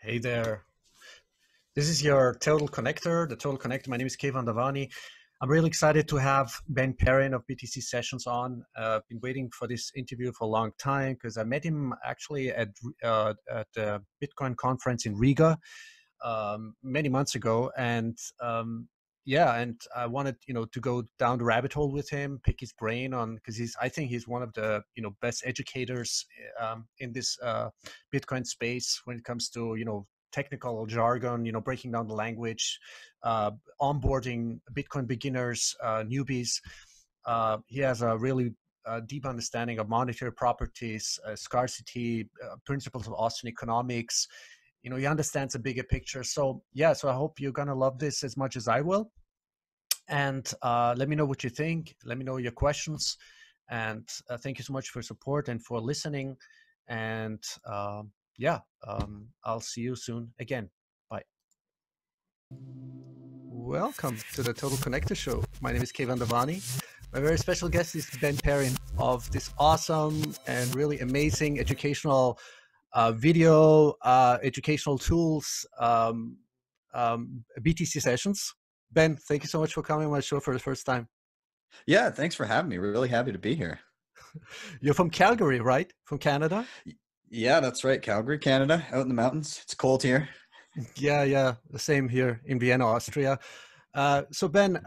Hey there. This is your Total Connector, the Total Connector. My name is Keyvan Davani. I'm really excited to have Ben Perrin of BTC Sessions on. I've been waiting for this interview for a long time because I met him actually at the Bitcoin conference in Riga many months ago. And yeah, and I wanted, to go down the rabbit hole with him, pick his brain on, because I think he's one of the, best educators in this Bitcoin space when it comes to, technical jargon, breaking down the language, onboarding Bitcoin beginners, newbies. He has a really deep understanding of monetary properties, scarcity, principles of Austrian economics. He understands a bigger picture. So yeah, so I hope you're going to love this as much as I will. And let me know what you think. Let me know your questions. And thank you so much for support and for listening. And yeah, I'll see you soon again. Bye. Welcome to the Total Connector Show. My name is Keyvan Davani. My very special guest is Ben Perrin of this awesome and really amazing educational video, educational tools, BTC Sessions. Ben, thank you so much for coming on my show for the first time. Yeah, thanks for having me. We're really happy to be here. You're from Calgary, right? From Canada? Yeah, that's right. Calgary, Canada, out in the mountains. It's cold here. Yeah, yeah. The same here in Vienna, Austria. So Ben,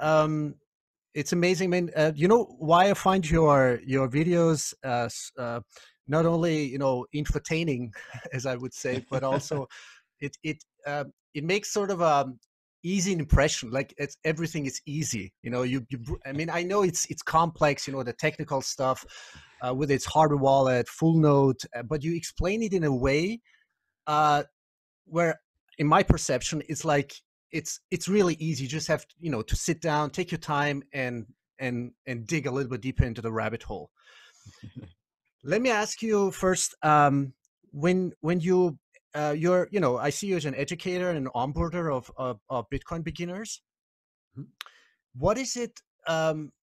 it's amazing, man. You know why I find your videos not only entertaining, as I would say, but also it makes sort of a easy impression. Like everything is easy. I mean, I know it's complex. The technical stuff with its hardware wallet, full node, but you explain it in a way where, in my perception, it's like it's really easy. You just have to, to sit down, take your time, and dig a little bit deeper into the rabbit hole. Let me ask you first, when you you're I see you as an educator and an onboarder of Bitcoin beginners. What is it?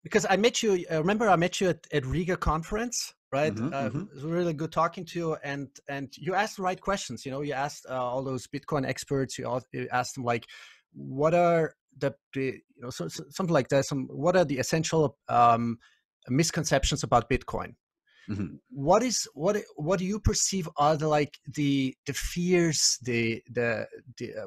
Because I met you, I remember I met you at Riga conference, right? It was really good talking to you, and you asked the right questions. You asked all those Bitcoin experts, you asked them like, what are the something like that, what are the essential misconceptions about Bitcoin? What do you perceive are the, like the fears, the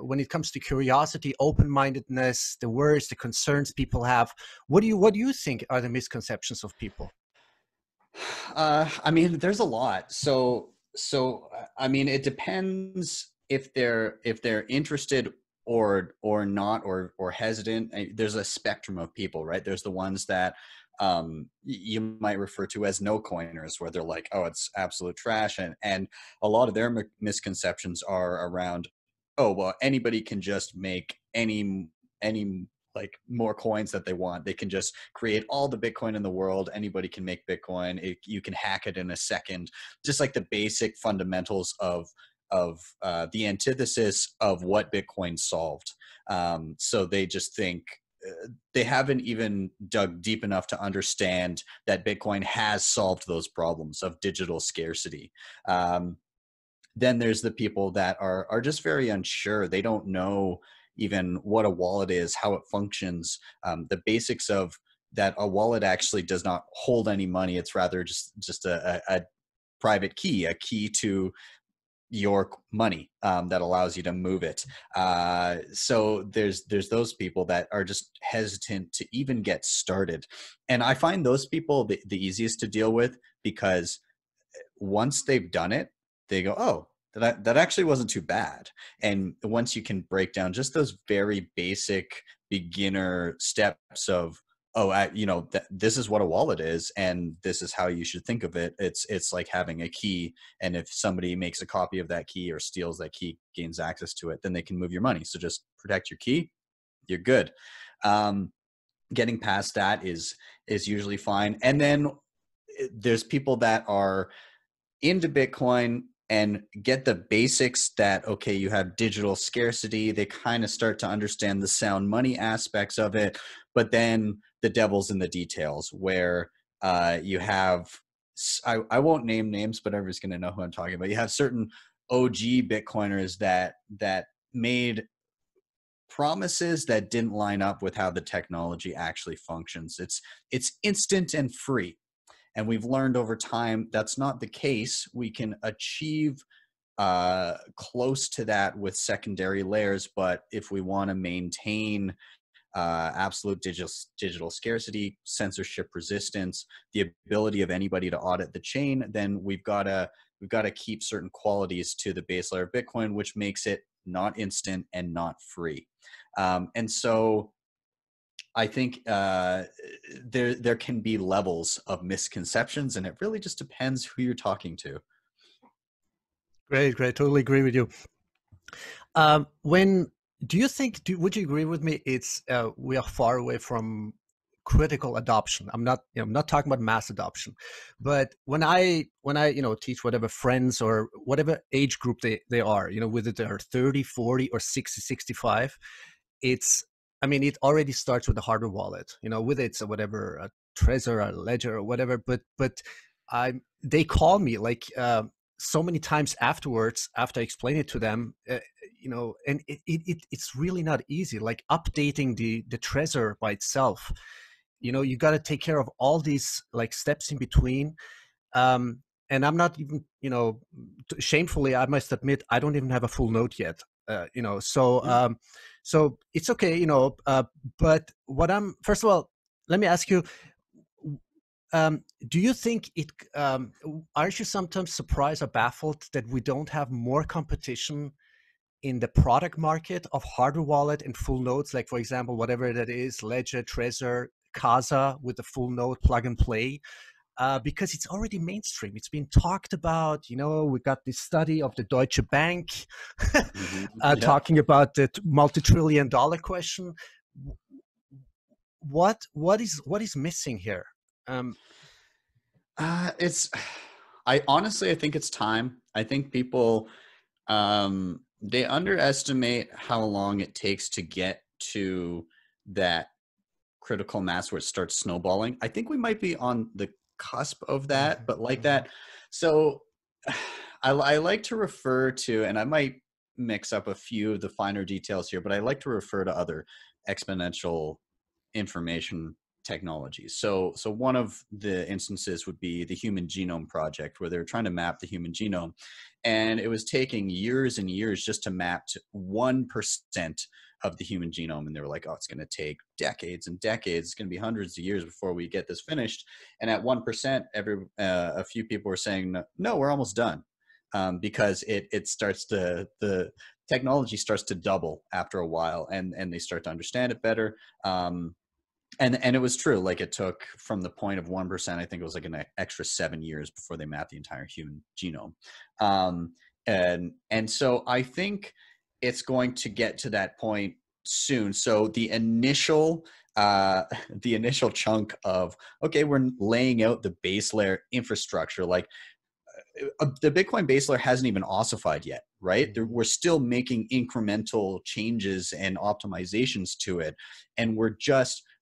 when it comes to curiosity, open-mindedness, the worries, the concerns people have? What do you think are the misconceptions of people? I mean, there's a lot. So I mean, it depends if they're interested or not or hesitant. There's a spectrum of people, right? There's the ones that you might refer to as no coiners, where they're like, oh, it's absolute trash. And a lot of their misconceptions are around, oh, well, anybody can just make any like more coins that they want. They can just create all the Bitcoin in the world. Anybody can make Bitcoin. You can hack it in a second. Just like the basic fundamentals of the antithesis of what Bitcoin solved. So they just think, they haven't even dug deep enough to understand that Bitcoin has solved those problems of digital scarcity. Then there's the people that are just very unsure. They don't know even what a wallet is, how it functions, the basics of that a wallet actually does not hold any money. It's rather just a private key, a key to your money that allows you to move it. So there's those people that are just hesitant to even get started. And I find those people the easiest to deal with, because once they've done it, they go, oh, that actually wasn't too bad. And once you can break down just those very basic beginner steps of, oh, this is what a wallet is, and this is how you should think of it. It's like having a key, and if somebody makes a copy of that key or steals that key, gains access to it, then they can move your money. So just protect your key, you're good. Getting past that is usually fine. And then there's people that are into Bitcoin and get the basics that, okay, you have digital scarcity. They kind of start to understand the sound money aspects of it, but then the devil's in the details, where you have, I won't name names, but everybody's going to know who I'm talking about. You have certain OG Bitcoiners that made promises that didn't line up with how the technology actually functions. It's instant and free. And we've learned over time that's not the case. We can achieve close to that with secondary layers, but if we want to maintain absolute digital scarcity, censorship resistance, the ability of anybody to audit the chain, then we've got to keep certain qualities to the base layer of Bitcoin, which makes it not instant and not free. And so I think there can be levels of misconceptions, and it really just depends who you're talking to. Great, great. Totally agree with you. Would you agree with me? It's we are far away from critical adoption. I'm not talking about mass adoption, but when I teach whatever friends or whatever age group they are, whether they're 30, 40 or 60, 65, it already starts with a hardware wallet, whether it's a Trezor or Ledger or whatever, but they call me like so many times afterwards, after I explain it to them, and it's really not easy. Like updating the Trezor by itself, you got to take care of all these like steps in between. And I'm not even, shamefully, I must admit, I don't even have a full note yet. So it's okay, but first of all, let me ask you, do you think aren't you sometimes surprised or baffled that we don't have more competition in the product market of hardware wallet and full nodes? Like, for example, whatever that is, Ledger, Trezor, Casa with the full node plug and play, because it's already mainstream. It's been talked about, we got this study of the Deutsche Bank mm-hmm. Talking about the multi-trillion dollar question. What is missing here? I think it's time. I think people, they underestimate how long it takes to get to that critical mass where it starts snowballing. I think we might be on the cusp of that, but like that. So I like to refer to, and I might mix up a few of the finer details here, but I like to refer to other exponential information technologies. So one of the instances would be the Human Genome Project, where they're trying to map the human genome. And it was taking years and years just to map to 1% of the human genome. And they were like, oh, it's going to take decades and decades. It's going to be hundreds of years before we get this finished. And at 1%, a few people were saying, no, we're almost done. Because it starts to, the technology starts to double after a while, and they start to understand it better. And it was true. Like, it took from the point of 1%, I think it was like an extra 7 years before they mapped the entire human genome. And so I think it's going to get to that point soon. So the initial chunk of, okay, we're laying out the base layer infrastructure. Like, the Bitcoin base layer hasn't even ossified yet, right? We're still making incremental changes and optimizations to it. And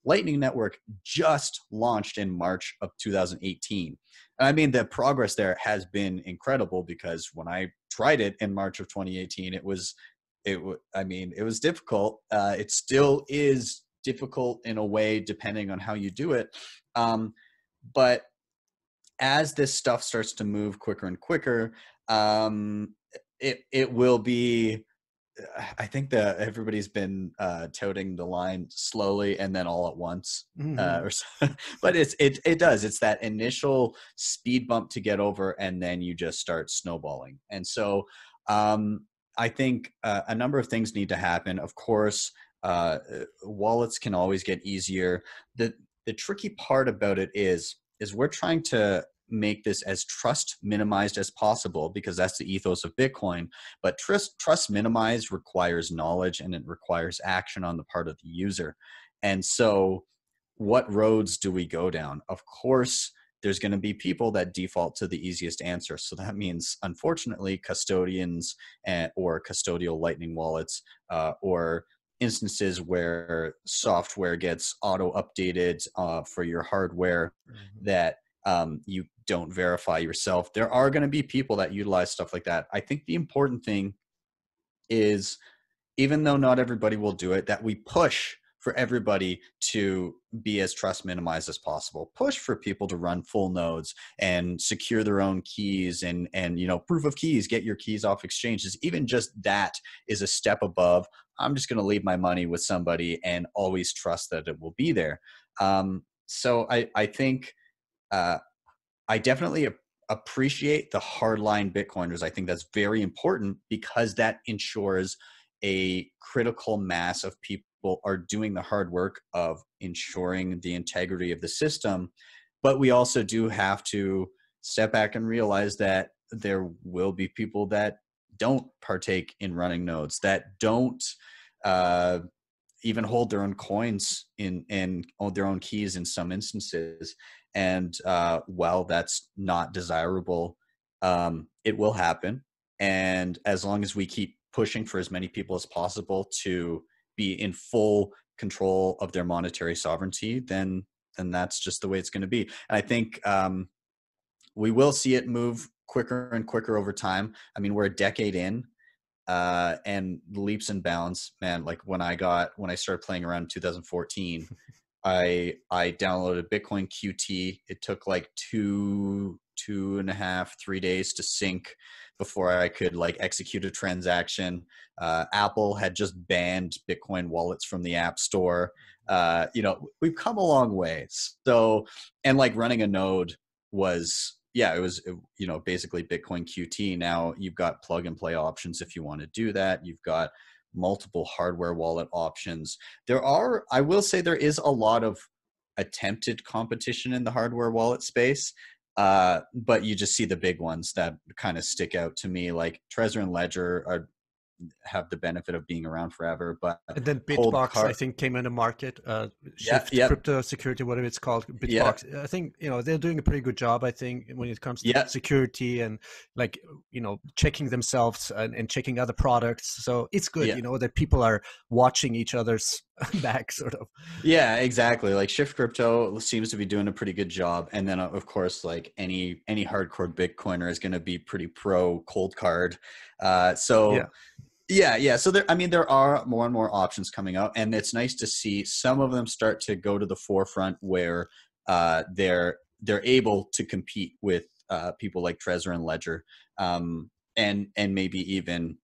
Lightning Network just launched in March of 2018. And I mean, the progress there has been incredible, because when I tried it in March of 2018, it was difficult. It still is difficult in a way, depending on how you do it. But as this stuff starts to move quicker and quicker, it will be, I think that everybody's been touting the line slowly and then all at once, mm-hmm. But it does. It's that initial speed bump to get over, and then you just start snowballing. And so I think a number of things need to happen. Of course, wallets can always get easier. The tricky part about it is we're trying to make this as trust minimized as possible, because that's the ethos of Bitcoin. But trust minimized requires knowledge, and it requires action on the part of the user. And so what roads do we go down? Of course, there's going to be people that default to the easiest answer. So that means, unfortunately, custodians or custodial Lightning wallets, or instances where software gets auto updated for your hardware, mm-hmm. that you don't verify yourself. There are going to be people that utilize stuff like that. I think the important thing is, even though not everybody will do it, that we push for everybody to be as trust minimized as possible. Push for people to run full nodes and secure their own keys and you know, proof of keys, get your keys off exchanges. Even just that is a step above, I'm just going to leave my money with somebody and always trust that it will be there. So I think I definitely appreciate the hardline Bitcoiners. I think that's very important because that ensures a critical mass of people are doing the hard work of ensuring the integrity of the system. But we also do have to step back and realize that there will be people that don't partake in running nodes, that don't even hold their own coins and own their own keys in some instances. And while that's not desirable, it will happen. And as long as we keep pushing for as many people as possible to be in full control of their monetary sovereignty, then that's just the way it's going to be. And I think we will see it move quicker and quicker over time. I mean, we're a decade in, and leaps and bounds, man. Like when I started playing around in 2014, I downloaded Bitcoin QT. It took like two and a half, 3 days to sync before I could like execute a transaction. Apple had just banned Bitcoin wallets from the App Store. You know, we've come a long way. So, and like running a node was, yeah, it was, you know, basically Bitcoin QT. Now you've got plug and play options if you want to do that. You've got multiple hardware wallet options. There are, I will say there is a lot of attempted competition in the hardware wallet space. But you just see the big ones that kind of stick out to me, like Trezor and Ledger have the benefit of being around forever. But and then Bitbox, I think, came in the market. Shift Crypto Security, whatever it's called, Bitbox. Yeah. I think they're doing a pretty good job. I think when it comes to security and like checking themselves and checking other products. So it's good, that people are watching each other's back, sort of. Yeah, exactly. Like Shift Crypto seems to be doing a pretty good job, and then of course, like any hardcore Bitcoiner is going to be pretty pro Cold Card. So there, I mean, there are more and more options coming out, and it's nice to see some of them start to go to the forefront where they're able to compete with people like Trezor and Ledger, and maybe even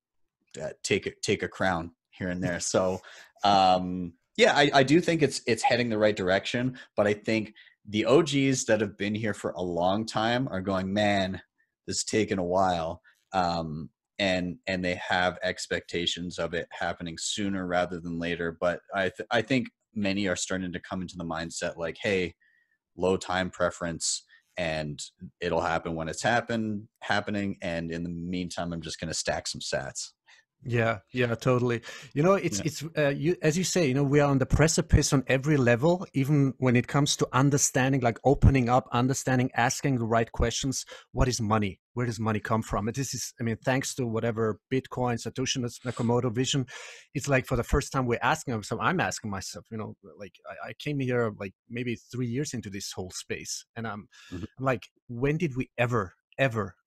take a crown here and there. So I do think it's heading the right direction, but I think the OGs that have been here for a long time are going, man, this has taken a while. And they have expectations of it happening sooner rather than later. But I think many are starting to come into the mindset like, hey, low time preference, and it'll happen when it's happening. And in the meantime, I'm just going to stack some sats. Yeah, totally. It's as you say, we are on the precipice on every level, even when it comes to understanding, like opening up, understanding, asking the right questions. What is money? Where does money come from? And this is, I mean, thanks to whatever Bitcoin, Satoshi Nakamoto vision, it's like for the first time we're asking. So I'm asking myself, like I came here like maybe 3 years into this whole space, and I'm like, when did we ever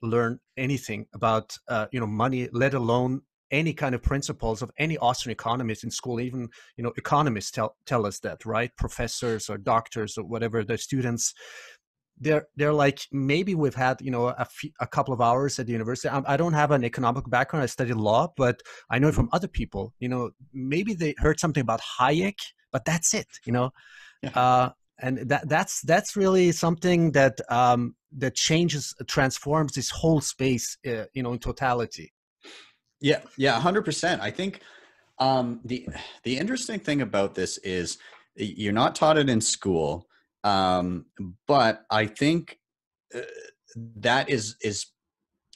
learn anything about money, let alone any kind of principles of any Austrian economist in school? Even, economists tell us that, right? Professors or doctors or whatever, their students, they're like, maybe we've had, a couple of hours at the university. I don't have an economic background. I studied law, but I know from other people, maybe they heard something about Hayek, but that's it, And that's really something that, that transforms this whole space, in totality. Yeah, 100%. I think the interesting thing about this is you're not taught it in school, but I think that is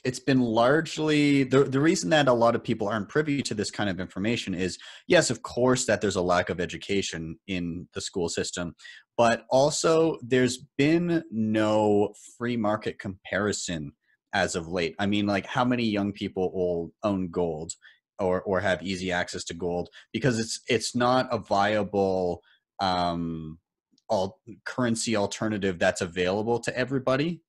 it's been largely the reason that a lot of people aren't privy to this kind of information is, yes, of course, that there's a lack of education in the school system, but also there's been no free market comparison as of late. I mean, like, how many young people will own gold or have easy access to gold? Because it's not a viable currency alternative that's available to everybody,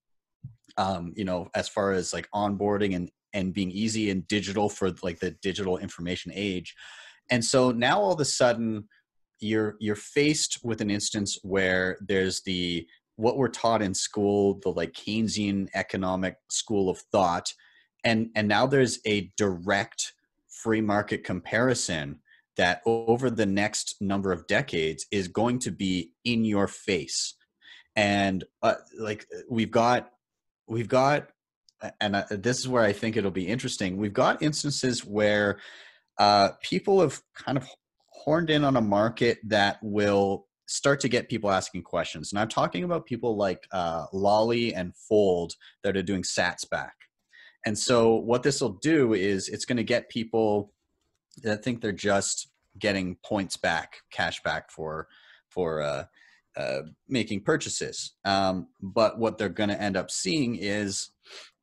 you know, as far as like onboarding and being easy and digital for like the digital information age. And so now all of a sudden you're faced with an instance where there's the, what we're taught in school, the like Keynesian economic school of thought. And now there's a direct free market comparison that over the next number of decades is going to be in your face. And like we've got, and this is where I think it'll be interesting. We've got instances where people have kind of horned in on a market that will start to get people asking questions. And I'm talking about people like Lolly and Fold that are doing sats back. And so what this will do is it's going to get people that think they're just getting points back, cash back for making purchases. But what they're going to end up seeing is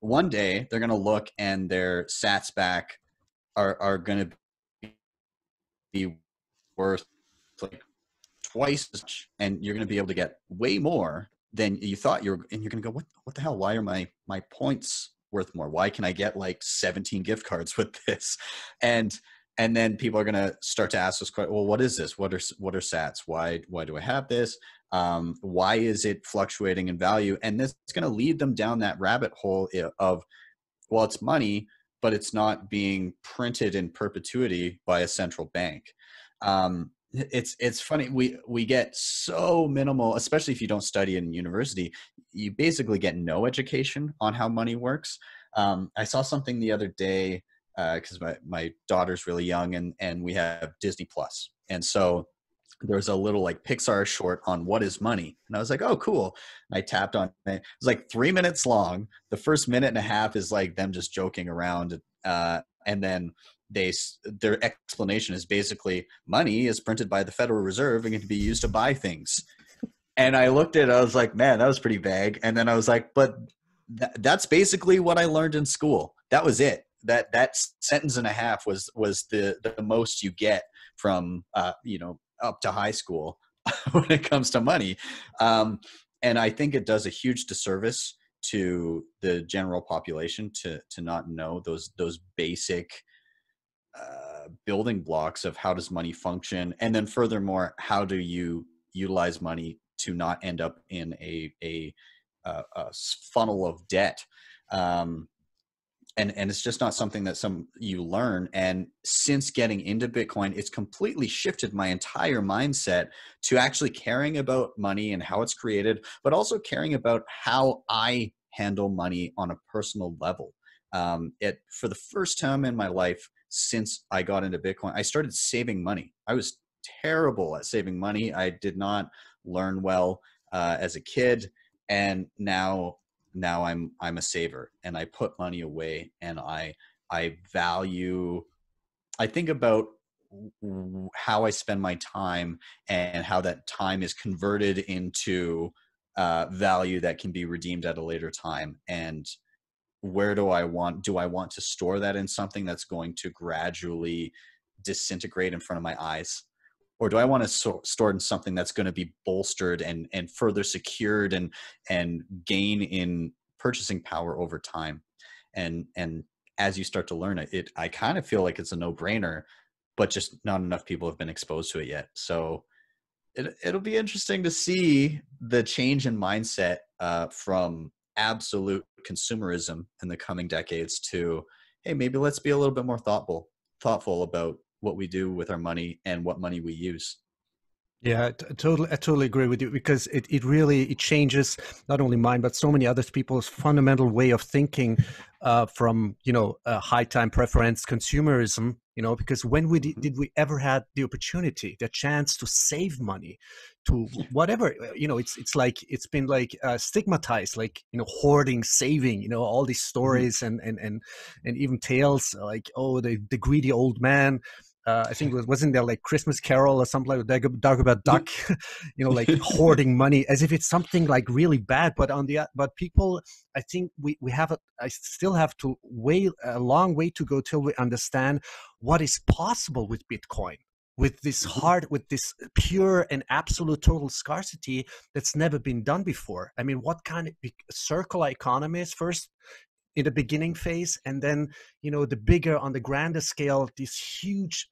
one day they're going to look and their sats back are going to be worth like twice as much, and you're going to be able to get way more than you thought you were. And you're going to go, what the hell? Why are my points worth more? Why can I get like 17 gift cards with this? And then people are going to start to ask us, well, what is this? What are sats? Why do I have this? Why is it fluctuating in value? And this is going to lead them down that rabbit hole of, well, it's money, but it's not being printed in perpetuity by a central bank. It's funny. We get so minimal, especially if you don't study in university, you basically get no education on how money works. I saw something the other day, because my daughter's really young and we have Disney Plus. And so there's a little like Pixar short on what is money. And I was like, oh, cool. And I tapped on it. It was like 3 minutes long. The first minute and a half is like them just joking around. And then their explanation is basically money is printed by the Federal Reserve and can be used to buy things. And I looked at it, I was like, man, that was pretty vague. And then I was like, but that's basically what I learned in school. That was it. That sentence and a half was the most you get from, you know, up to high school when it comes to money. And I think it does a huge disservice to the general population to not know those basic building blocks of how does money function, and then furthermore, how do you utilize money to not end up in a funnel of debt. And it's just not something that you learn. And since getting into Bitcoin, it's completely shifted my entire mindset to actually caring about money and how it's created, but also caring about how I handle money on a personal level. For the first time in my life since I got into Bitcoin, I started saving money. I was terrible at saving money. I did not learn well as a kid, and now I'm a saver, and I put money away, and I value, I think about how I spend my time and how that time is converted into value that can be redeemed at a later time. And where do I want to store that in something that's going to gradually disintegrate in front of my eyes? Or do I want to store it in something that's going to be bolstered and further secured and gain in purchasing power over time? And as you start to learn it, I kind of feel like it's a no-brainer, but just not enough people have been exposed to it yet. So it'll be interesting to see the change in mindset from absolute consumerism in the coming decades to, hey, maybe let's be a little bit more thoughtful about what we do with our money and what money we use. Yeah, I totally agree with you, because it really changes not only mine, but so many other people's fundamental way of thinking from, you know, high time preference consumerism, you know, because when did we ever had the opportunity, the chance to save money to whatever, you know, it's like, it's been like stigmatized, like, you know, hoarding, saving, you know, all these stories and even tales like, oh, the greedy old man. I think it wasn't there like Christmas Carol or something like that, Dagobert Duck, you know, like hoarding money as if it's something like really bad. But people, I think I still have to wait a long way to go till we understand what is possible with Bitcoin. with this with this pure and absolute total scarcity that's never been done before. I mean, what kind of circular economies first in the beginning phase, and then, you know, the bigger on the grander scale, this huge,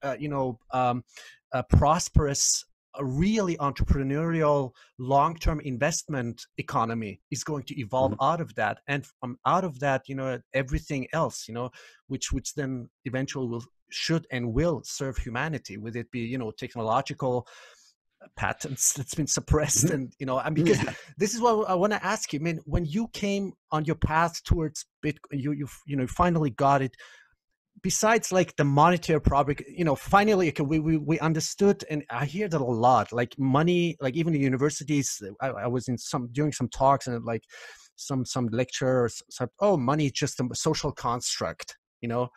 prosperous, really entrepreneurial long-term investment economy is going to evolve out of that. And from out of that, you know, everything else, you know, which then eventually should and will serve humanity, whether it be, you know, technological patents that's been suppressed. And, you know, I mean, because this is what I want to ask you. I mean, when you came on your path towards Bitcoin, you know, finally got it. Besides, like, the monetary problem, you know, finally we understood, and I hear that a lot, like money, like even the universities, I was in doing some talks and like some lectures, oh, money is just a social construct, you know,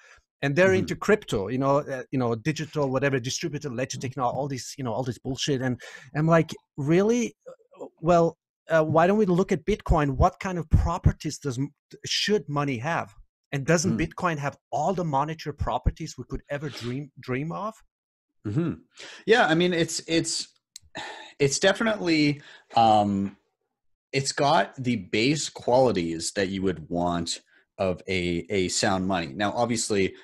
and they're into crypto, you know, digital, whatever, distributed ledger technology, all this, you know, all this bullshit. And I'm like, really? Well, why don't we look at Bitcoin? What kind of properties should money have? And doesn't Bitcoin have all the monetary properties we could ever dream of? Yeah, I mean, it's definitely, it's got the base qualities that you would want of a sound money. Now, obviously,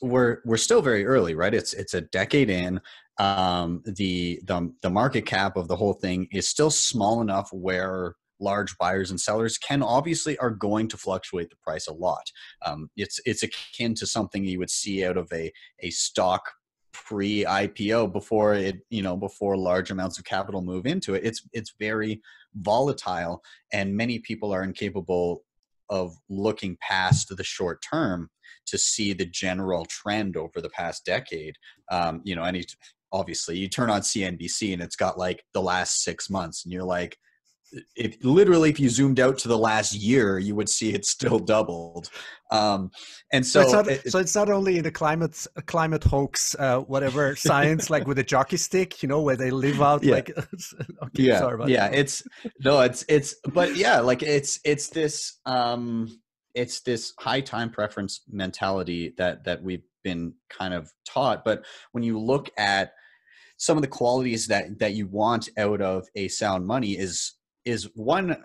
we're still very early, right? It's a decade in. The market cap of the whole thing is still small enough where large buyers and sellers are going to fluctuate the price a lot. It's akin to something you would see out of a stock pre-IPO before it, you know, before large amounts of capital move into it. It's very volatile, and many people are incapable of looking past the short term to see the general trend over the past decade. You know, obviously you turn on CNBC and it's got like the last 6 months, and you're like, if you zoomed out to the last year, you would see it's still doubled. And so it's not only the climate hoax, whatever science, like with a jockey stick, you know, where they live out like, it's this high time preference mentality that we've been kind of taught. But when you look at some of the qualities that you want out of a sound money, is one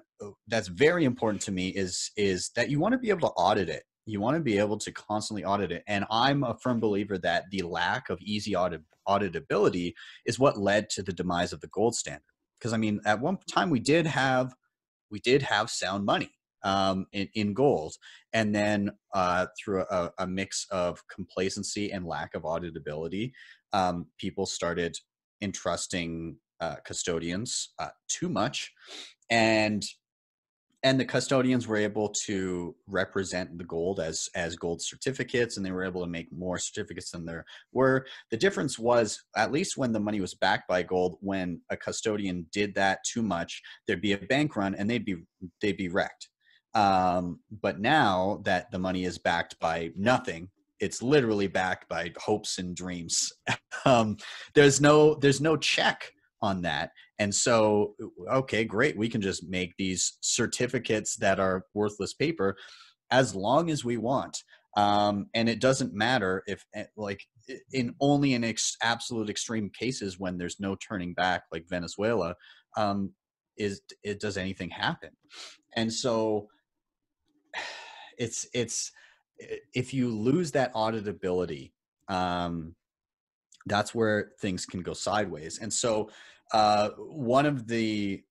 that's very important to me is that you want to be able to audit it. You want to be able to constantly audit it. And I'm a firm believer that the lack of easy auditability is what led to the demise of the gold standard. Because I mean, at one time we did have sound money in gold. And then through a mix of complacency and lack of auditability, people started entrusting custodians too much, and the custodians were able to represent the gold as gold certificates, and they were able to make more certificates than there were. The difference was, at least when the money was backed by gold, when a custodian did that too much, there'd be a bank run and they'd be wrecked. But now that the money is backed by nothing, it's literally backed by hopes and dreams. There's no check on that. And so, okay, great. We can just make these certificates that are worthless paper as long as we want. And it doesn't matter if, like, in absolute extreme cases when there's no turning back, like Venezuela, does anything happen. And so if you lose that auditability, that's where things can go sideways. And so one of the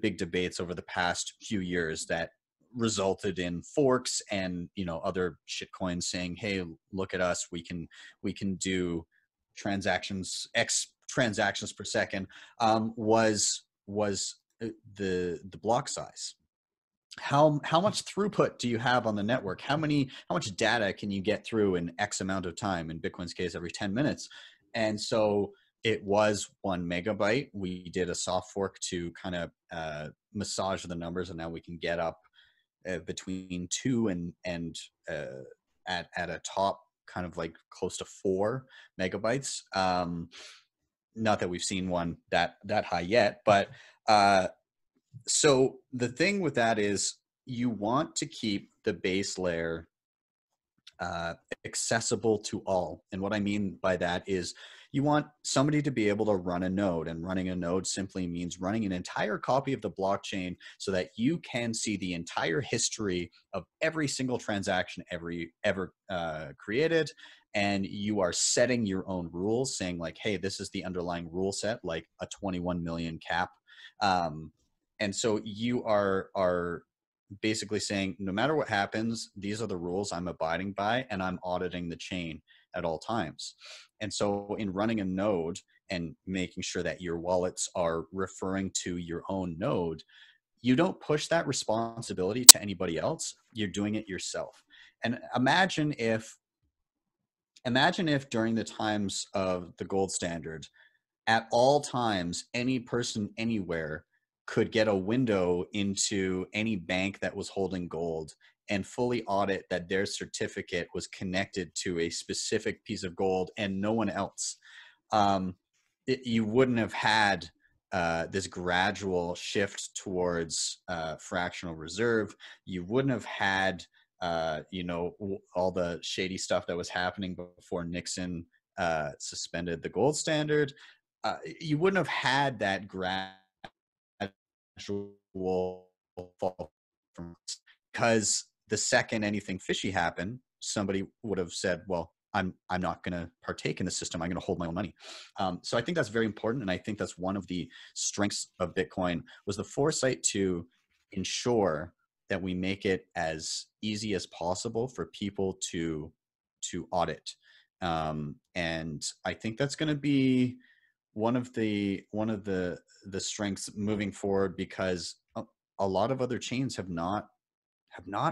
big debates over the past few years that resulted in forks and, you know, other shitcoins saying, hey, look at us, we can do transactions, X transactions per second, was the block size. How much throughput do you have on the network? How much data can you get through in X amount of time? In Bitcoin's case, every 10 minutes. And so it was 1 megabyte. We did a soft fork to kind of massage the numbers, and now we can get up between 2 and at a top, kind of like close to 4 megabytes. Not that we've seen one that high yet, but so the thing with that is you want to keep the base layer accessible to all. And what I mean by that is you want somebody to be able to run a node, and running a node simply means running an entire copy of the blockchain so that you can see the entire history of every single transaction ever created. And you are setting your own rules, saying like, hey, this is the underlying rule set, like a 21 million cap. And so you are basically saying, no matter what happens, these are the rules I'm abiding by, and I'm auditing the chain at all times. And so in running a node and making sure that your wallets are referring to your own node, you don't push that responsibility to anybody else. You're doing it yourself. And imagine if during the times of the gold standard, at all times, any person anywhere could get a window into any bank that was holding gold and fully audit that their certificate was connected to a specific piece of gold and no one else. You wouldn't have had this gradual shift towards fractional reserve. You wouldn't have had all the shady stuff that was happening before Nixon suspended the gold standard. You wouldn't have had that gradual fall from, because the second anything fishy happened, somebody would have said, well, I'm not going to partake in the system. I'm going to hold my own money. So I think that's very important. And I think that's one of the strengths of Bitcoin, was the foresight to ensure that we make it as easy as possible for people to audit. And I think that's going to be one of the strengths moving forward, because a lot of other chains have not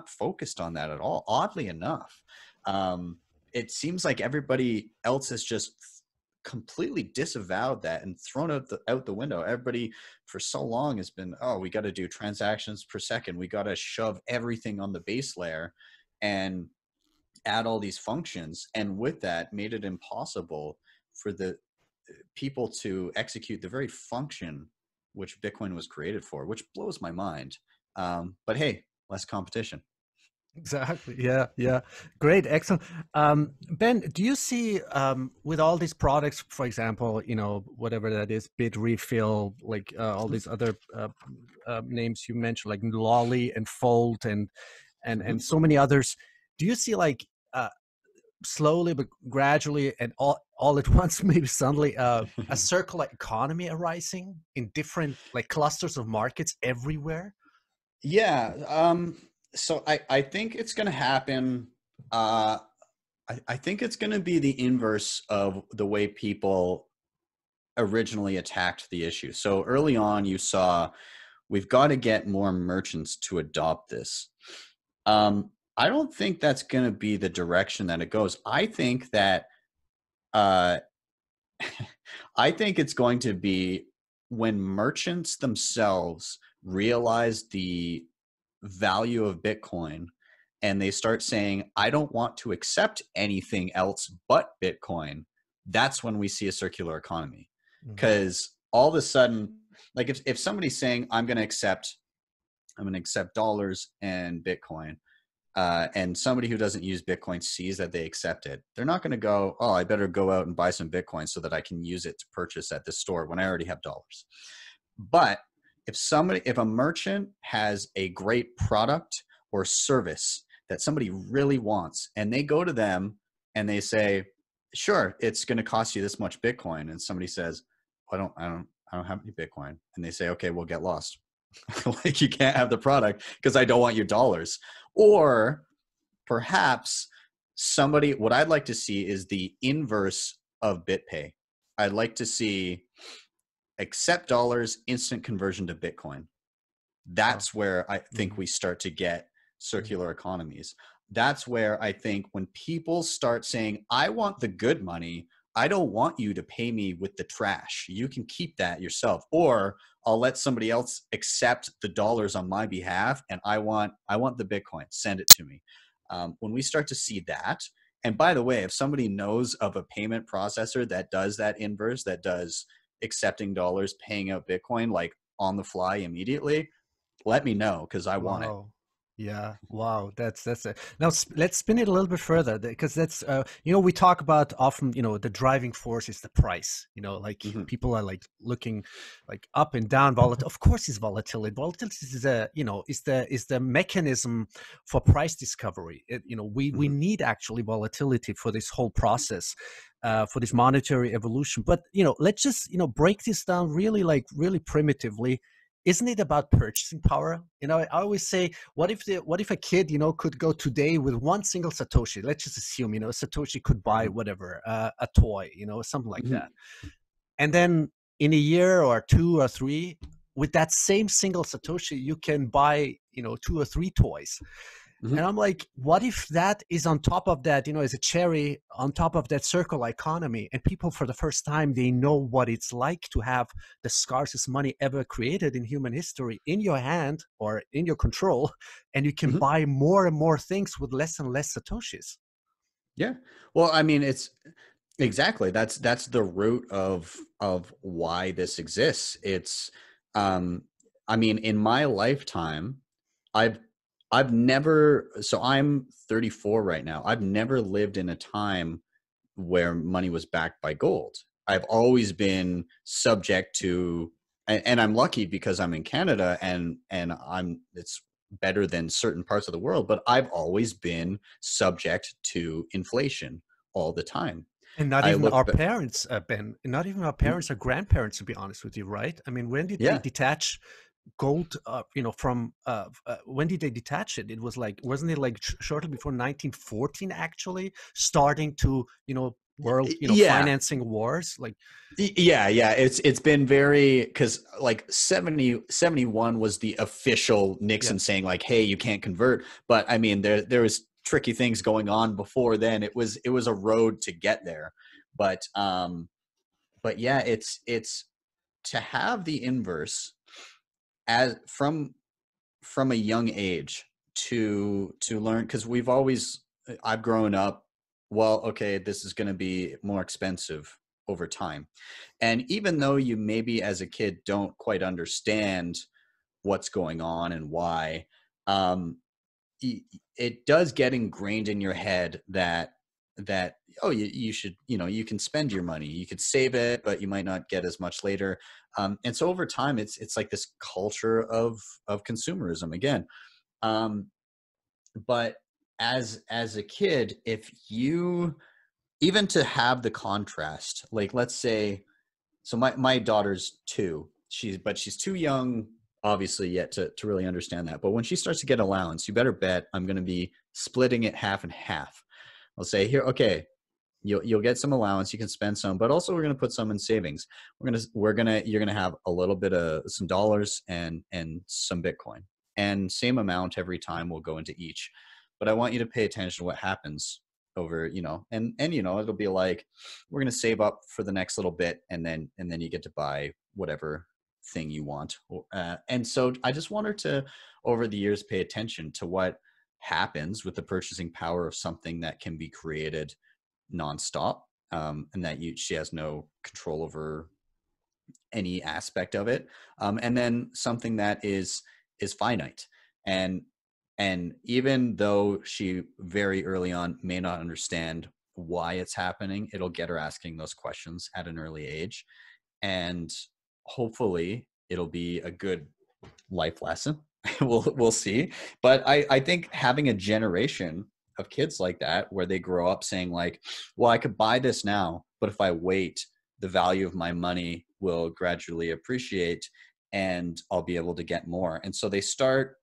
focused on that at all. Oddly enough, it seems like everybody else has just completely disavowed that and thrown out the window. Everybody for so long has been, oh, we got to do transactions per second. We got to shove everything on the base layer and add all these functions. And with that, made it impossible for the people to execute the very function which Bitcoin was created for, which blows my mind. But hey, less competition. Exactly. Yeah. Yeah. Great. Excellent. Ben, do you see with all these products, for example, whatever that is, Bit Refill, like all these other names you mentioned, like Lolly and Fold and so many others. Do you see like slowly but gradually and all at once, maybe suddenly, a circular economy arising in different like clusters of markets everywhere? Yeah. So I think it's going to happen. I think it's going to be the inverse of the way people originally attacked the issue. So early on, you saw, we've got to get more merchants to adopt this. I don't think that's going to be the direction that it goes. I think that I think it's going to be when merchants themselves realize the value of Bitcoin and they start saying, I don't want to accept anything else but Bitcoin. That's when we see a circular economy, because all of a sudden, like if somebody's saying, I'm going to accept dollars and Bitcoin, and somebody who doesn't use Bitcoin sees that they accept it, they're not going to go, oh, I better go out and buy some Bitcoin so that I can use it to purchase at this store when I already have dollars. But if a merchant has a great product or service that somebody really wants, and they go to them and they say, sure, it's going to cost you this much Bitcoin. And somebody says, I don't have any Bitcoin. And they say, okay, we'll get lost. Like, you can't have the product because I don't want your dollars. Or perhaps what I'd like to see is the inverse of BitPay. I'd like to see accept dollars, instant conversion to Bitcoin. That's where I think we start to get circular economies. That's where I think when people start saying, I want the good money, I don't want you to pay me with the trash. You can keep that yourself, or I'll let somebody else accept the dollars on my behalf, and I want the Bitcoin, send it to me. When we start to see that, and by the way, if somebody knows of a payment processor that does that inverse, that does accepting dollars, paying out Bitcoin, like on the fly immediately, let me know, because I want it. Yeah. Wow. That's it. Now let's spin it a little bit further, because that's, we talk about often, the driving force is the price, like people are like looking like up and down. Of course it's volatility. Volatility is the mechanism for price discovery. We need actually volatility for this whole process, for this monetary evolution. But, let's just, break this down really primitively. Isn't it about purchasing power? I always say, what if a kid, could go today with one single Satoshi? Let's just assume, Satoshi could buy whatever, a toy, something like that. And then in a year or two or three, with that same single Satoshi, you can buy, two or three toys. And I'm like, what if that is on top of that, is a cherry on top of that circular economy, and people for the first time, they know what it's like to have the scarcest money ever created in human history in your hand or in your control, and you can buy more and more things with less and less Satoshis. Yeah. Well, I mean, it's exactly, that's the root of why this exists. It's, I mean, in my lifetime, I've never, so I'm 34 right now. I've never lived in a time where money was backed by gold. I've always been subject to, and I'm lucky because I'm in Canada and it's better than certain parts of the world, but I've always been subject to inflation all the time. And not even our parents, Ben, not even our parents or grandparents, to be honest with you, right? I mean, when did they detach gold from when did they detach it? It was like, wasn't it like shortly before 1914 actually starting to world financing wars, like it's been very, because like 71 was the official Nixon saying like, hey, you can't convert, but I mean there was tricky things going on before then. It was a road to get there, but yeah, it's to have the inverse as from a young age to learn, because I've grown up, well, okay, this is going to be more expensive over time. And even though you maybe as a kid don't quite understand what's going on and why, it does get ingrained in your head that oh, you should, you can spend your money, you could save it, but you might not get as much later, and so over time it's like this culture of consumerism again, but as a kid, if you even to have the contrast, like let's say, so my daughter's 2, she's too young obviously yet to really understand that, but when she starts to get allowance, you better bet I'm going to be splitting it half and half. I'll say, here, okay, you'll get some allowance, you can spend some, but also we're going to put some in savings. You're going to have a little bit of some dollars and some Bitcoin, and same amount every time will go into each. But I want you to pay attention to what happens over, it'll be like, we're going to save up for the next little bit. And then you get to buy whatever thing you want. And so I just want her to, over the years, pay attention to what happens with the purchasing power of something that can be created nonstop, and that she has no control over any aspect of it, and then something that is finite, and even though she very early on may not understand why it's happening, it'll get her asking those questions at an early age, and hopefully it'll be a good life lesson. We'll see. But I think having a generation of kids like that, where they grow up saying like, well, I could buy this now, but if I wait, the value of my money will gradually appreciate and I'll be able to get more. And so they start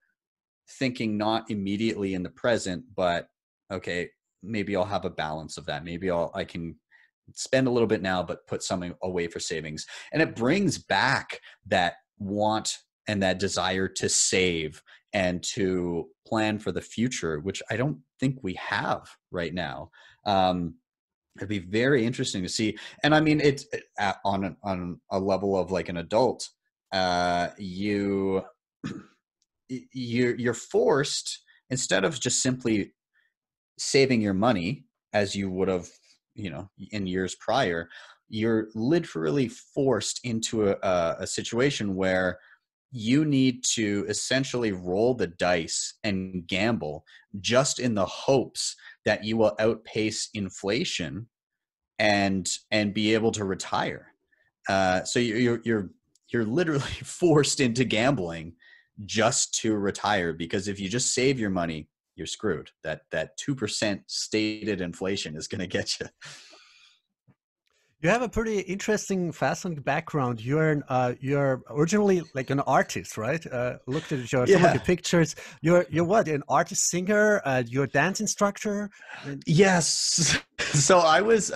thinking not immediately in the present, but okay, maybe I'll have a balance of that. Maybe I can spend a little bit now, but put something away for savings. And it brings back that want and that desire to save and to plan for the future, which I don't think we have right now. It'd be very interesting to see. And I mean, it's on a level of like an adult, you're forced, instead of just simply saving your money as you would have, in years prior, you're literally forced into a situation where you need to essentially roll the dice and gamble just in the hopes that you will outpace inflation and be able to retire. So you're literally forced into gambling just to retire, because if you just save your money, you're screwed. That 2% stated inflation is going to get you. You have a pretty interesting, fascinating background. You're originally like an artist, right? Looked at some of your pictures. You're what? An artist, singer? You're a dance instructor? Yes. So I was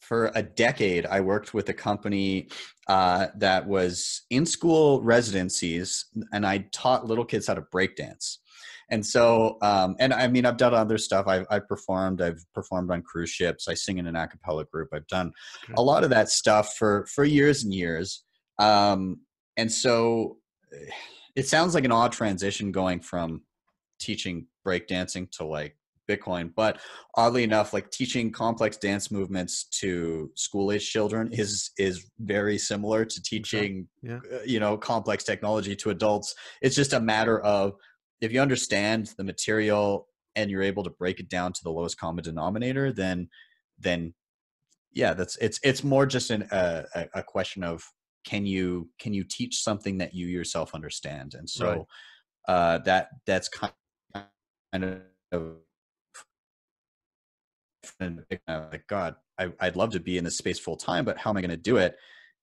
for a decade, I worked with a company that was in school residencies, and I taught little kids how to breakdance. And so, and I mean, I've done other stuff. I've performed on cruise ships. I sing in an a cappella group. I've done a lot of that stuff for years and years. And so it sounds like an odd transition going from teaching breakdancing to like Bitcoin, but oddly enough, like teaching complex dance movements to school-age children is very similar to teaching, complex technology to adults. It's just a matter of, if you understand the material and you're able to break it down to the lowest common denominator, then yeah, it's more just a question of can you teach something that you yourself understand? And so, right. That's kind of like, God, I'd love to be in this space full time, but how am I going to do it?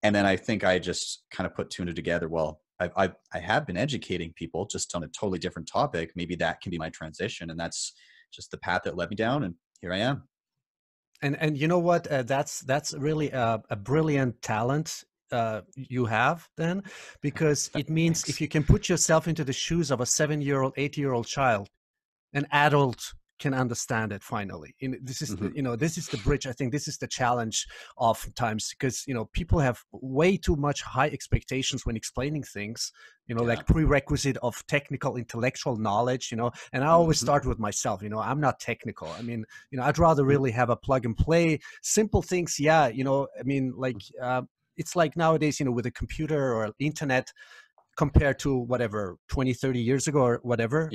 And then I think I just kind of put two and two together. Well, I have been educating people just on a totally different topic. Maybe that can be my transition, and that's just the path that led me down, and here I am. And you know what? That's really a brilliant talent you have then, because it means if you can put yourself into the shoes of a 7-year-old, 8-year-old child, an adult can understand it finally. And this is this is the bridge. I think this is the challenge oftentimes, because people have way too much high expectations when explaining things, like prerequisite of technical intellectual knowledge, and I always start with myself. I'm not technical. I mean, I'd rather really have a plug and play, simple things. Yeah. I mean, like, it's like nowadays, with a computer or internet compared to whatever, 20, 30 years ago or whatever,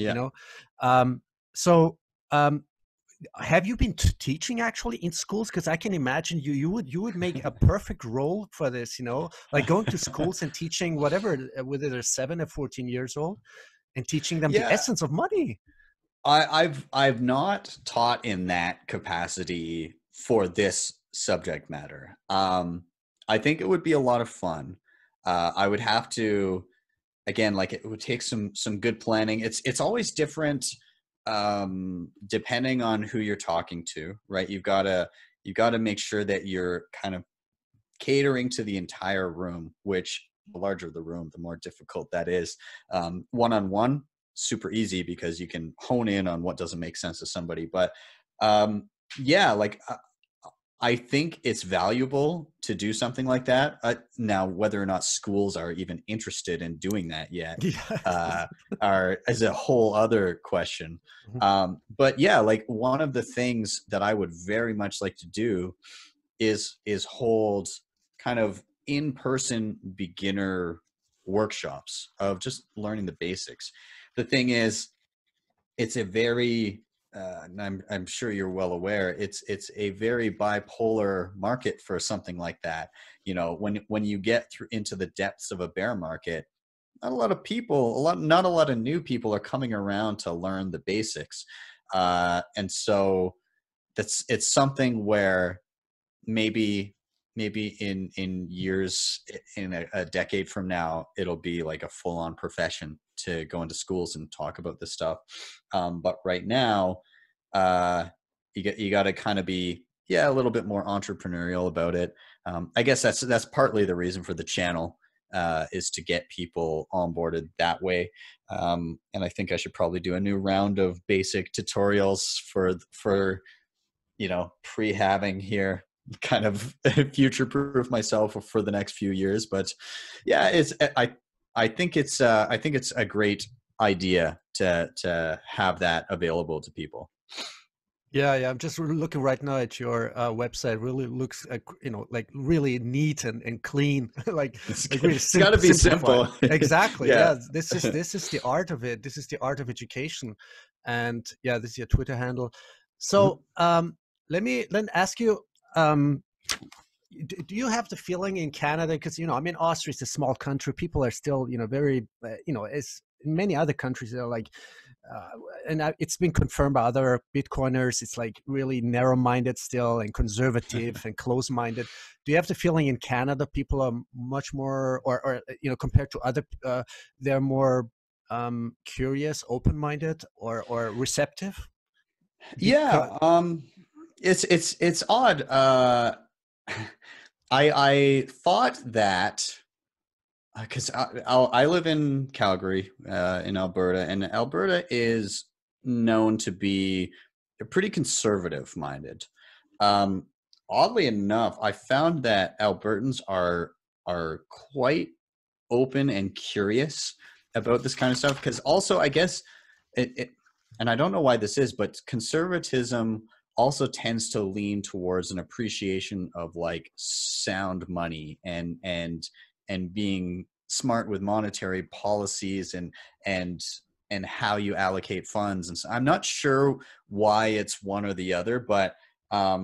have you been teaching actually in schools? Because I can imagine you would make a perfect role for this, like going to schools and teaching whatever, whether they're 7 or 14 years old, and teaching them the essence of money. I've not taught in that capacity for this subject matter. I think it would be a lot of fun. I would have to, again, like it would take some good planning. It's always different. Depending on who you're talking to, right? You've got to make sure that you're kind of catering to the entire room, which the larger the room, the more difficult that is. One-on-one, super easy, because you can hone in on what doesn't make sense to somebody. But I think it's valuable to do something like that. Now, whether or not schools are even interested in doing that yet, is a whole other question. But yeah, like one of the things that I would very much like to do is hold kind of in-person beginner workshops of just learning the basics. The thing is, it's a very and I'm sure you're well aware, it's a very bipolar market for something like that. When you get through into the depths of a bear market, not a lot of new people are coming around to learn the basics. And so it's something where maybe in years, in a decade from now, it'll be like a full-on profession to go into schools and talk about this stuff. But right now, you got to kind of be, a little bit more entrepreneurial about it. I guess that's partly the reason for the channel, is to get people onboarded that way. And I think I should probably do a new round of basic tutorials for pre-having here, kind of future-proof myself for the next few years. But yeah, I think it's a great idea to have that available to people. Yeah. I'm just looking right now at your website. Really looks, like really neat and clean. Like it's really got to be simple. Exactly. Yeah. This is the art of it. This is the art of education. And yeah, this is your Twitter handle. So let me ask you. Do you have the feeling in Canada? Because I mean, Austria is a small country. People are still, very, as in many other countries, they're like. And it's been confirmed by other Bitcoiners. It's like really narrow-minded still and conservative and close-minded. Do you have the feeling in Canada people are much more, or compared to other, they're more curious, open-minded, or receptive? Yeah, it's odd. I thought that. Because I live in Calgary, in Alberta, and Alberta is known to be pretty conservative-minded. Oddly enough, I found that Albertans are quite open and curious about this kind of stuff. Because also, I guess, and I don't know why this is, but conservatism also tends to lean towards an appreciation of like sound money and being smart with monetary policies and how you allocate funds. And so I'm not sure why it's one or the other, but I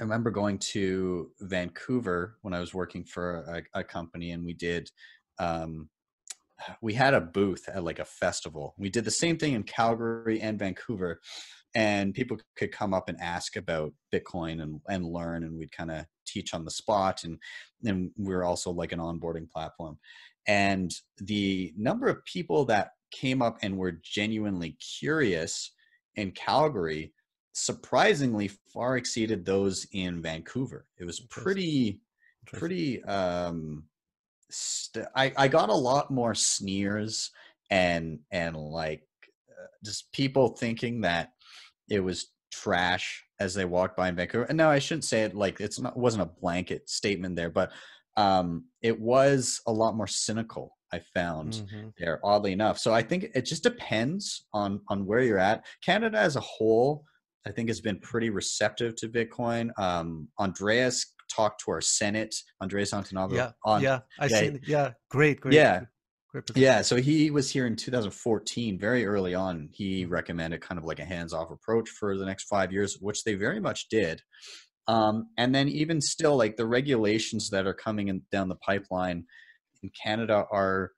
remember going to Vancouver when I was working for a company, and we did, we had a booth at like a festival. We did the same thing in Calgary and Vancouver, and people could come up and ask about Bitcoin and learn, and we'd kind of teach on the spot, and we're also like an onboarding platform. And the number of people that came up and were genuinely curious in Calgary surprisingly far exceeded those in Vancouver. It was pretty I got a lot more sneers and like just people thinking that it was trash as they walked by in Vancouver. And no, I shouldn't say it like it wasn't a blanket statement there, but it was a lot more cynical, I found, there, oddly enough. So I think it just depends on where you're at. Canada as a whole, I think, has been pretty receptive to Bitcoin. Andreas talked to our Senate, Andreas Antonopoulos. Great. Yeah. Yeah, so he was here in 2014, very early on. He recommended kind of like a hands-off approach for the next 5 years, which they very much did. And then even still, like the regulations that are coming in down the pipeline in Canada are,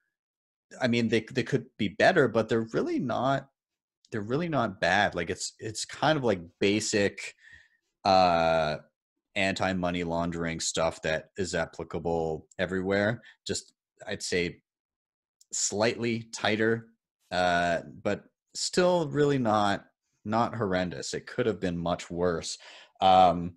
I mean, they could be better, but they're really not bad. Like it's kind of like basic anti-money laundering stuff that is applicable everywhere. Just, I'd say, slightly tighter, but still really not horrendous. It could have been much worse. So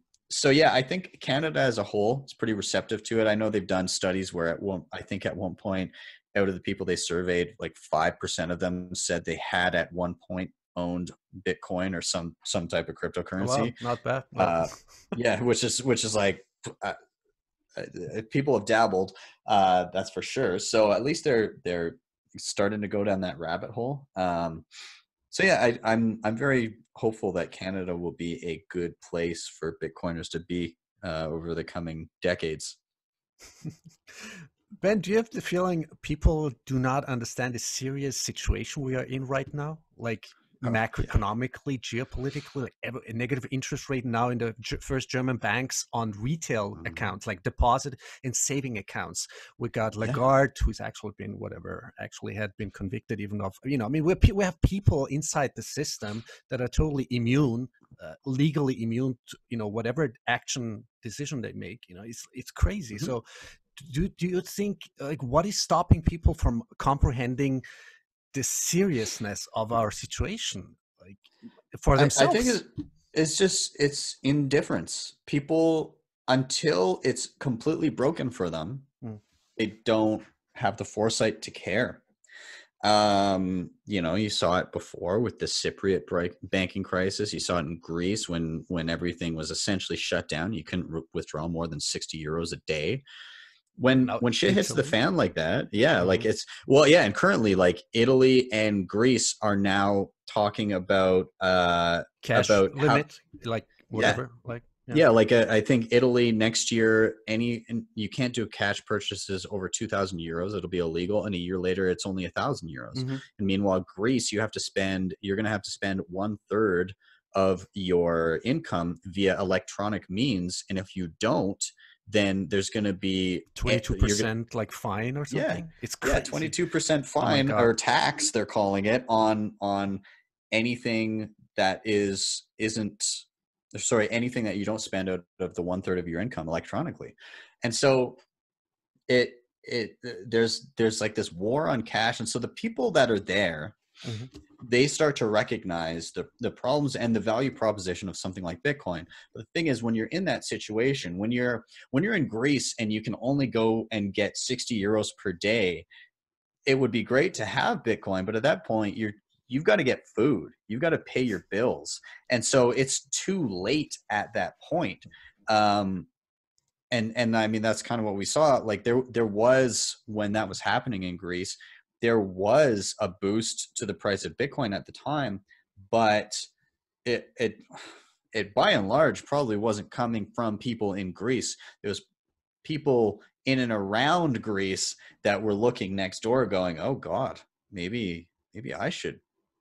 yeah, I think Canada as a whole is pretty receptive to it. I know they've done studies where I think at one point, out of the people they surveyed, like 5% of them said they had at one point owned Bitcoin or some type of cryptocurrency. Oh, wow. Not bad. No. Yeah, which is like people have dabbled, that's for sure. So at least they're starting to go down that rabbit hole. So yeah, I'm very hopeful that Canada will be a good place for Bitcoiners to be over the coming decades. Ben, do you have the feeling people do not understand the serious situation we are in right now? Like macroeconomically, geopolitically, a negative interest rate now in the first German banks on retail accounts, like deposit and saving accounts. We got Lagarde, who's actually had been convicted even of, we have people inside the system that are totally immune, legally immune to, whatever decision they make, it's crazy. So do you think, like, what is stopping people from comprehending the seriousness of our situation, like, for themselves? I think it's indifference. People, until it's completely broken for them, they don't have the foresight to care. You saw it before with the Cypriot banking crisis. You saw it in Greece when everything was essentially shut down. You couldn't withdraw more than 60 euros a day. When shit hits the fan like that, yeah, like it's, well, yeah. And currently, like, Italy and Greece are now talking about cash about limit, how, like whatever, yeah. Like, yeah, yeah, like I think Italy next year, you can't do cash purchases over 2,000 euros. It'll be illegal. And a year later, it's only 1,000 euros. Mm-hmm. And meanwhile, Greece, you're going to have to spend 1/3 of your income via electronic means. And if you don't, then there's going to be 22% like fine or something. Yeah, it's crazy. Yeah, 22% fine or tax, they're calling it, on anything that anything that you don't spend out of the 1/3 of your income electronically. And so there's like this war on cash. And so the people that are there, mm-hmm. they start to recognize the problems and the value proposition of something like Bitcoin. But the thing is, when you're in that situation, when you're in Greece and you can only go and get 60 euros per day, it would be great to have Bitcoin. But at that point, you've got to get food. You've got to pay your bills. And so it's too late at that point. And I mean, that's kind of what we saw. Like there was, when that was happening in Greece, there was a boost to the price of Bitcoin at the time, but it by and large probably wasn't coming from people in Greece. It was people in and around Greece that were looking next door going, oh God, maybe I should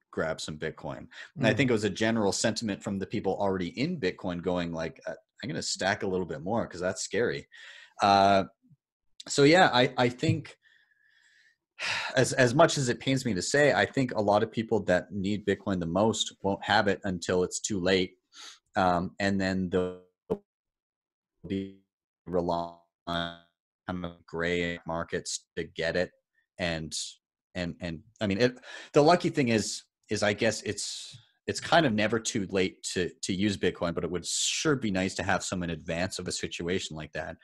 grab some Bitcoin. And I think it was a general sentiment from the people already in Bitcoin going like, I'm going to stack a little bit more because that's scary. So yeah, I think, as much as it pains me to say, I think a lot of people that need Bitcoin the most won't have it until it's too late. And then they'll be relying on kind of gray markets to get it. And I mean, the lucky thing is I guess it's kind of never too late to use Bitcoin, but it would sure be nice to have some in advance of a situation like that.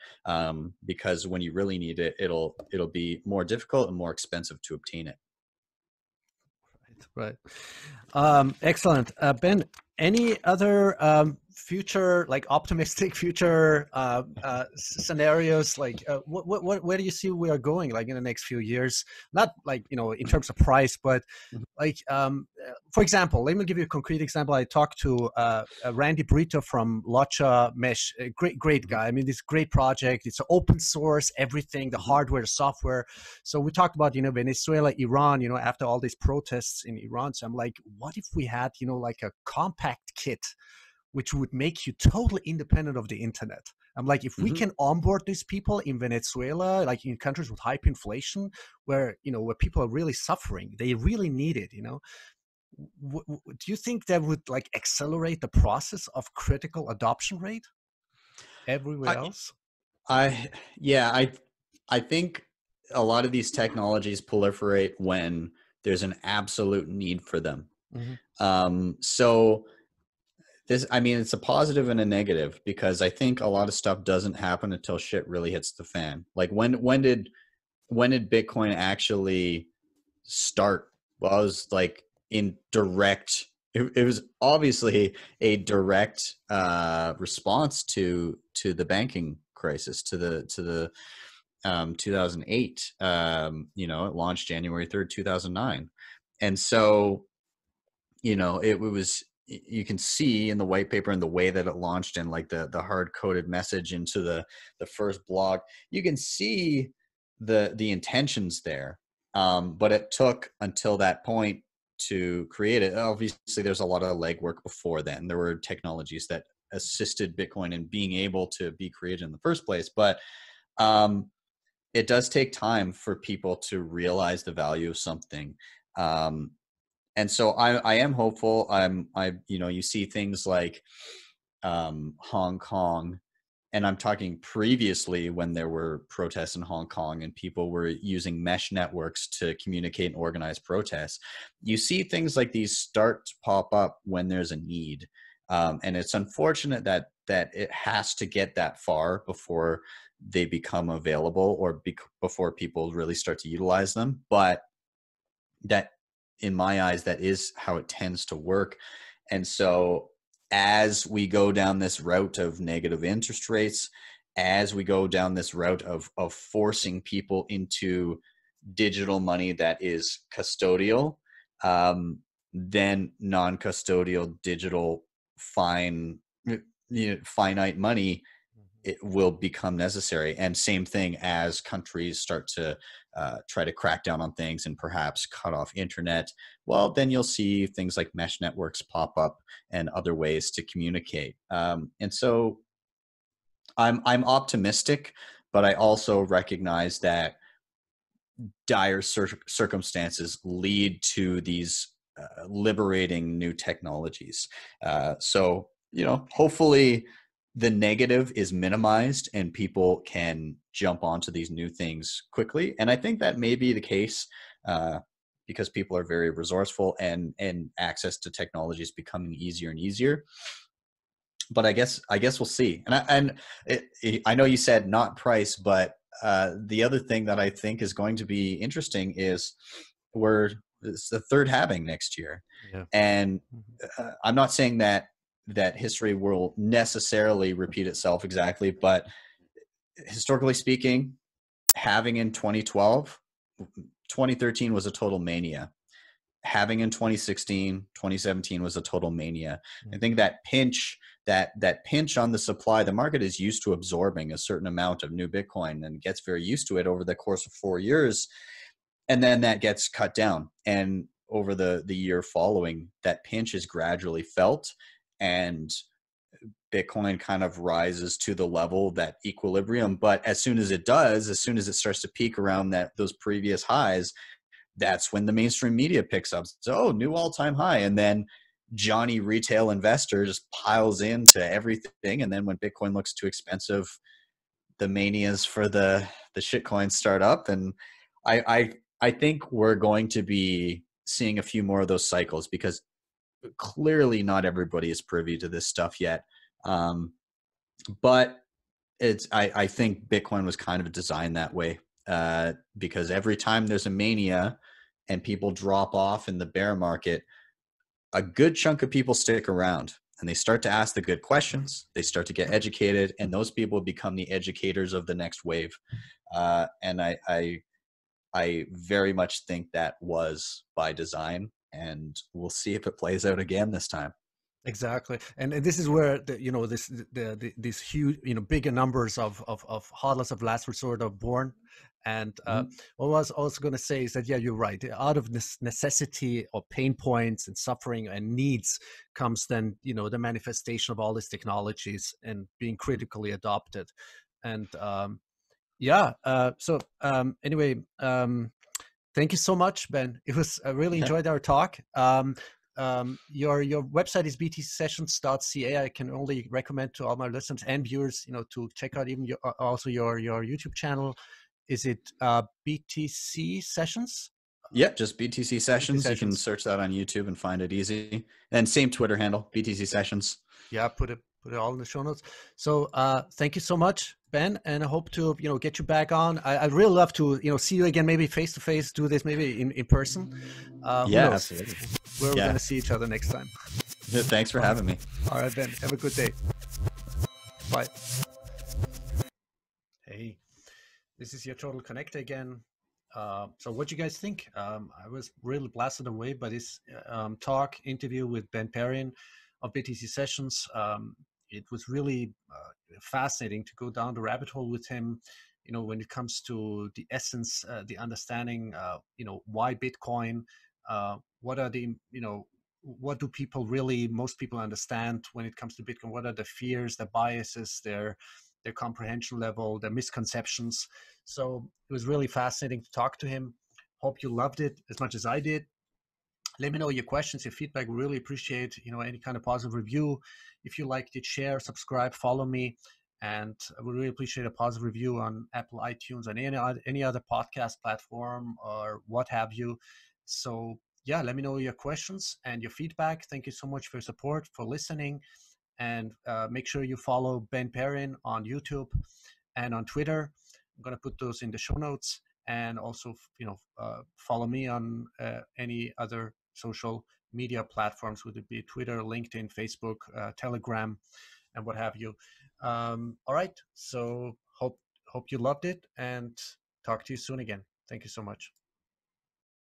Because when you really need it, it'll be more difficult and more expensive to obtain it. Right. Excellent. Ben, any other future, like optimistic future scenarios? Like, where do you see we are going? Like in the next few years, not like in terms of price, but like for example, let me give you a concrete example. I talked to Randy Brito from Locha Mesh, a great guy. I mean, this great project. It's open source, everything, the hardware, software. So we talked about Venezuela, Iran. After all these protests in Iran, so I'm like, what if we had like a compact kit, which would make you totally independent of the internet. I'm like, if we can onboard these people in Venezuela, like in countries with hyperinflation, where people are really suffering, they really need it. Do you think that would like accelerate the process of critical adoption rate everywhere else? I think a lot of these technologies proliferate when there's an absolute need for them. So this, I mean, it's a positive and a negative, because I think a lot of stuff doesn't happen until shit really hits the fan. Like when did Bitcoin actually start? Well, it was like it was obviously a direct, response to the banking crisis, to the 2008, it launched January 3rd, 2009. And so, it was, you can see in the white paper and the way that it launched and like the hard coded message into the first blog, you can see the intentions there. But it took until that point to create it. Obviously there's a lot of legwork before then. There were technologies that assisted Bitcoin in being able to be created in the first place. But, it does take time for people to realize the value of something. And so I am hopeful. You see things like Hong Kong, and I'm talking previously when there were protests in Hong Kong and people were using mesh networks to communicate and organize protests. You see things like these start to pop up when there's a need. And it's unfortunate that it has to get that far before they become available or before people really start to utilize them. But that, in my eyes, that is how it tends to work. And so as we go down this route of negative interest rates, as we go down this route of forcing people into digital money that is custodial, then non-custodial digital finite money, it will become necessary. And same thing as countries start to try to crack down on things and perhaps cut off internet, well, then you'll see things like mesh networks pop up and other ways to communicate. And so I'm optimistic, but I also recognize that dire circumstances lead to these liberating new technologies. So, you know, hopefully the negative is minimized and people can jump onto these new things quickly. And I think that may be the case because people are very resourceful and access to technology is becoming easier and easier. But I guess we'll see. And I know you said not price, but the other thing that I think is going to be interesting is it's the third halving next year. Yeah. And I'm not saying that history will necessarily repeat itself exactly, but historically speaking, halving in 2012, 2013 was a total mania. Halving in 2016, 2017 was a total mania. I think that pinch, that pinch on the supply, the market is used to absorbing a certain amount of new Bitcoin and gets very used to it over the course of 4 years. And then that gets cut down. And over the year following, that pinch is gradually felt, and Bitcoin kind of rises to the level, that equilibrium. But as soon as it starts to peak around those previous highs, that's when the mainstream media picks up. So, new all-time high. And then Johnny retail investor just piles into everything. And then when Bitcoin looks too expensive, the manias for the shitcoins start up. And I think we're going to be seeing a few more of those cycles, because clearly not everybody is privy to this stuff yet. But I think Bitcoin was kind of designed that way. Because every time there's a mania and people drop off in the bear market, a good chunk of people stick around and they start to ask the good questions. They start to get educated, and those people become the educators of the next wave. And I very much think that was by design, and we'll see if it plays out again this time. Exactly, and this is where these huge, bigger numbers of hodlers of last resort are born. And what I was also going to say is that, yeah, you're right. Out of this necessity or pain points and suffering and needs comes then the manifestation of all these technologies and being critically adopted. And thank you so much, Ben. It was I really enjoyed our talk. Your website is btsessions.ca. I can only recommend to all my listeners and viewers, to check out even your YouTube channel. Is it BTC Sessions? Yeah, just BTC Sessions. You can search that on YouTube and find it easy. And same Twitter handle, BTC Sessions. Yeah, put it all in the show notes. So thank you so much, Ben, and I hope to get you back on. I'd really love to see you again, maybe face to face. Do this maybe in person. Yeah, absolutely. We're gonna see each other next time. Yeah, thanks for having me. All right, Ben. Have a good day. Bye. Hey, this is your Total Connector again. So what do you guys think? I was really blasted away by this interview with Ben Perrin of BTC Sessions. It was really fascinating to go down the rabbit hole with him, when it comes to the essence, the understanding, why Bitcoin, what are the, what do people really, most people understand when it comes to Bitcoin? What are the fears, the biases, their comprehension level, their misconceptions? So it was really fascinating to talk to him. Hope you loved it as much as I did. Let me know your questions, your feedback. We really appreciate, any kind of positive review. If you liked it, share, subscribe, follow me. And we really appreciate a positive review on Apple iTunes and any other podcast platform or what have you. So yeah, let me know your questions and your feedback. Thank you so much for your support, for listening. And make sure you follow Ben Perrin on YouTube and on Twitter. I'm going to put those in the show notes. And also, follow me on any other social media platforms, whether it be Twitter, LinkedIn, Facebook, Telegram, and what have you. All right. So hope you loved it, and talk to you soon again. Thank you so much.